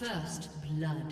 First blood.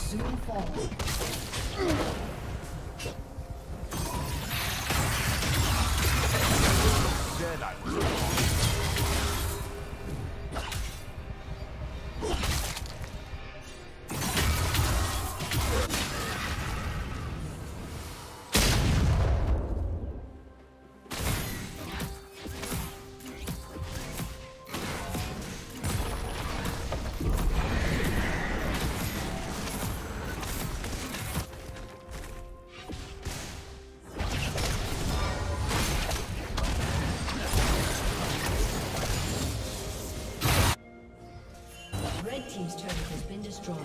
soon fall. Team's turret has been destroyed.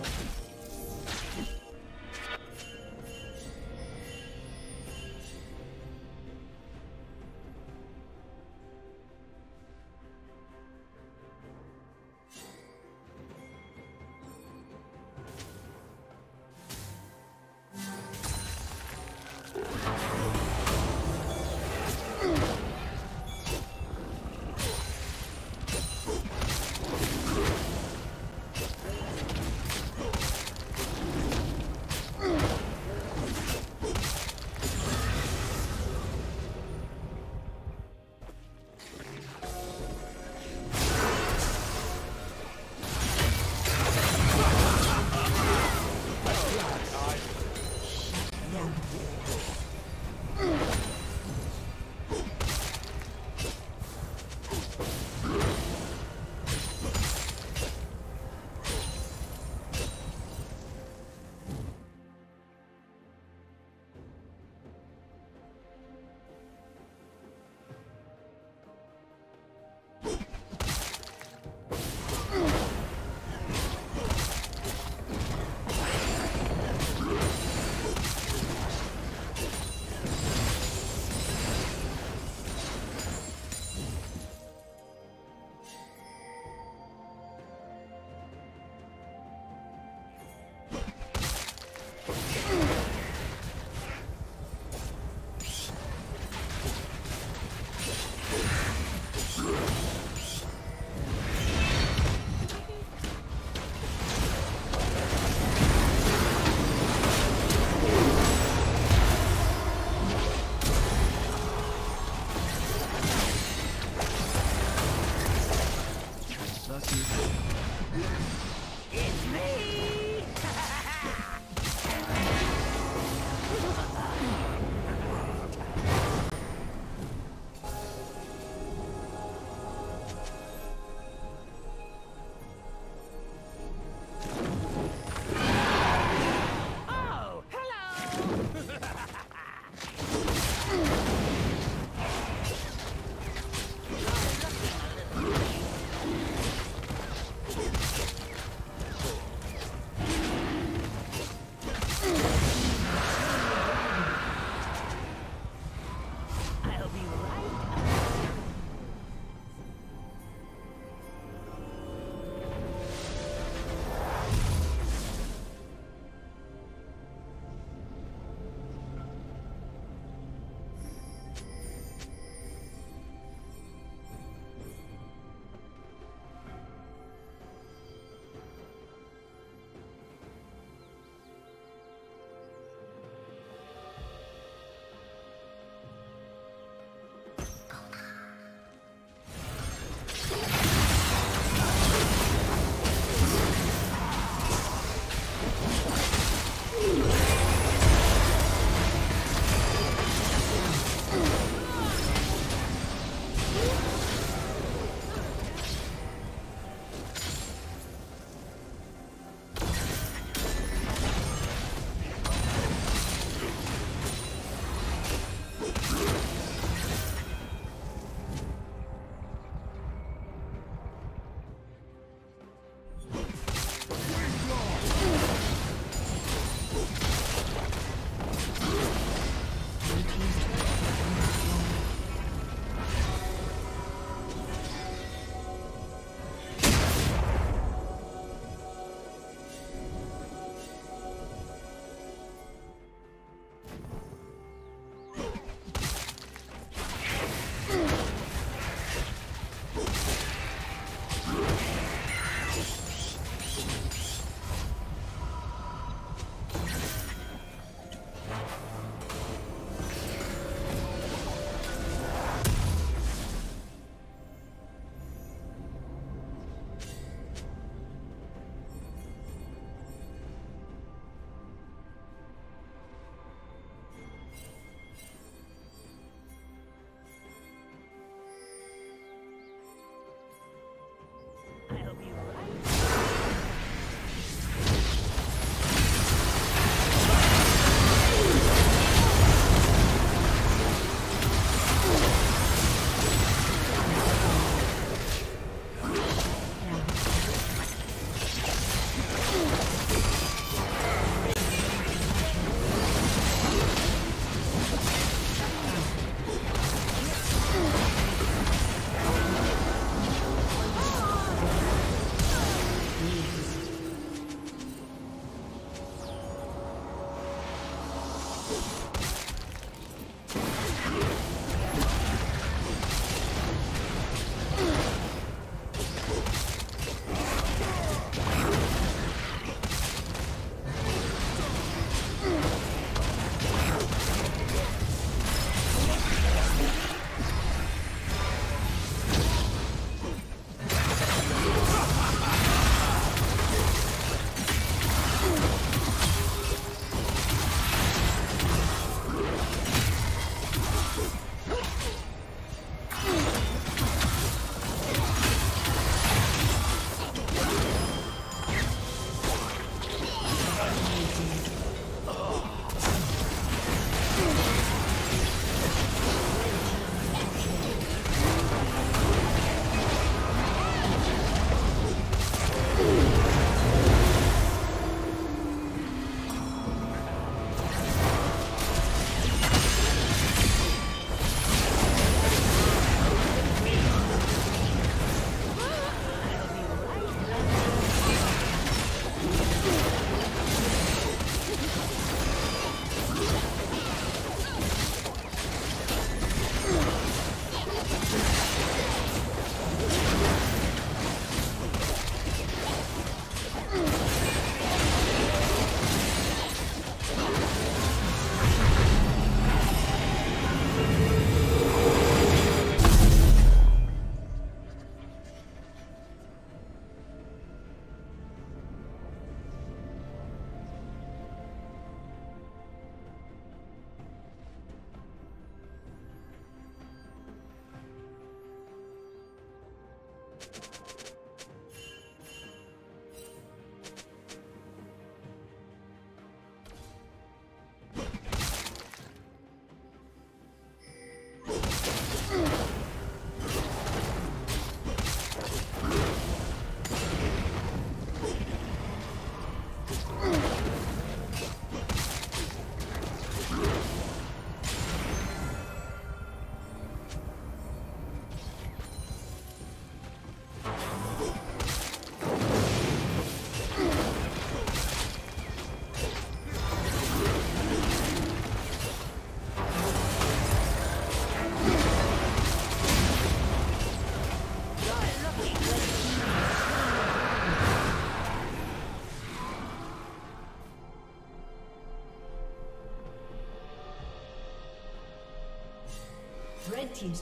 Red team's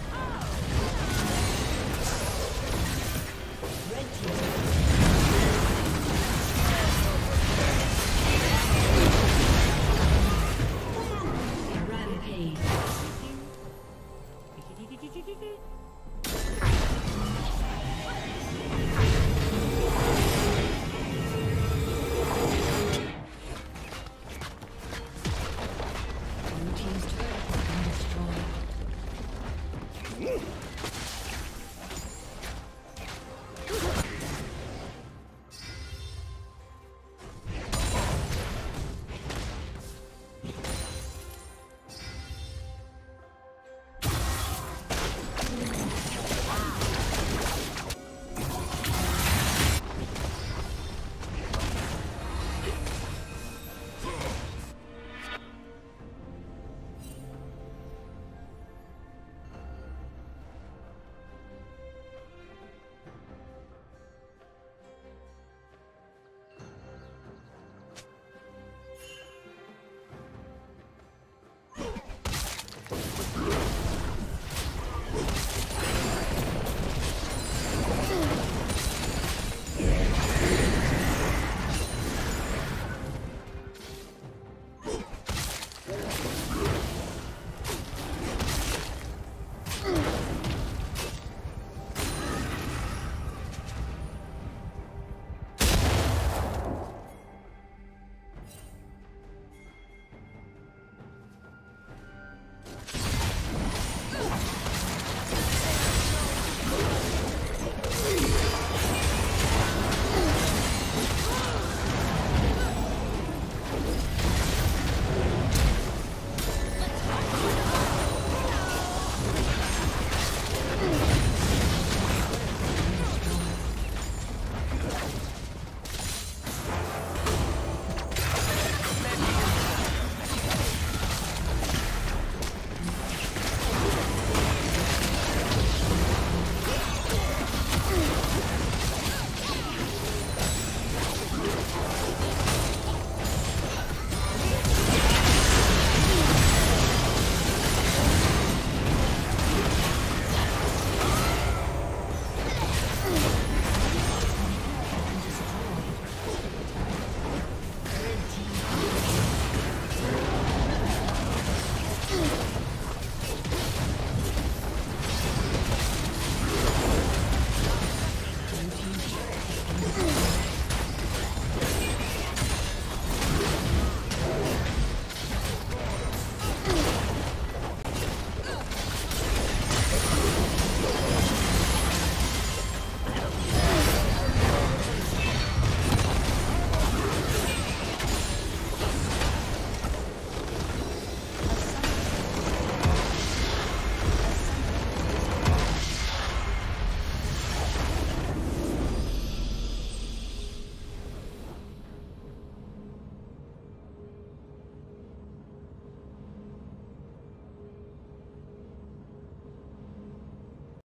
Red team's turret.